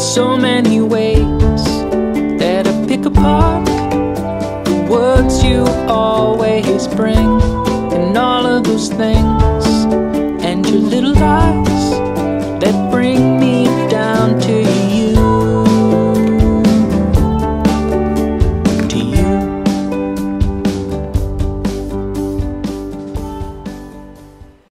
in so many ways that I pick apart the words you always bring, and all of those things and your little lies.